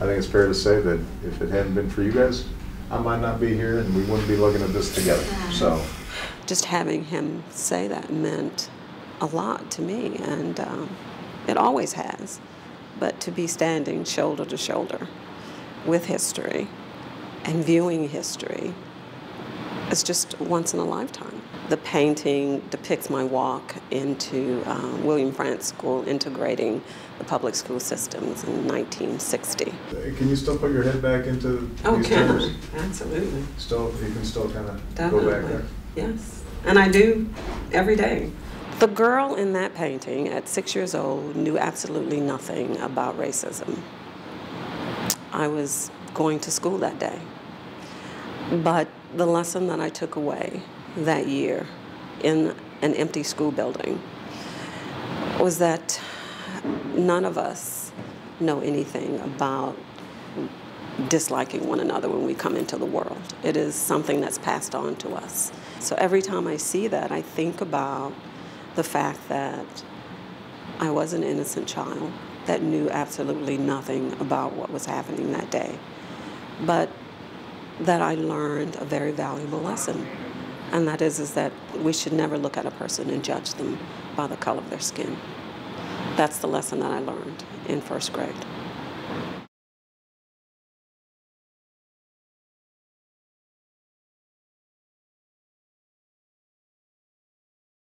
I think it's fair to say that if it hadn't been for you guys, I might not be here and we wouldn't be looking at this together. So, just having him say that meant a lot to me, and it always has. But to be standing shoulder to shoulder with history and viewing history, it's just once in a lifetime. The painting depicts my walk into William France School, integrating the public school systems in 1960. Can you still put your head back into these terms? Absolutely. Still, you can still kind of go back there? Yes, and I do every day. The girl in that painting at 6 years old knew absolutely nothing about racism. I was going to school that day. But the lesson that I took away that year in an empty school building was that none of us know anything about disliking one another when we come into the world. It is something that's passed on to us. So every time I see that, I think about the fact that I was an innocent child that knew absolutely nothing about what was happening that day. But that I learned a very valuable lesson, and that is that we should never look at a person and judge them by the color of their skin. That's the lesson that I learned in first grade.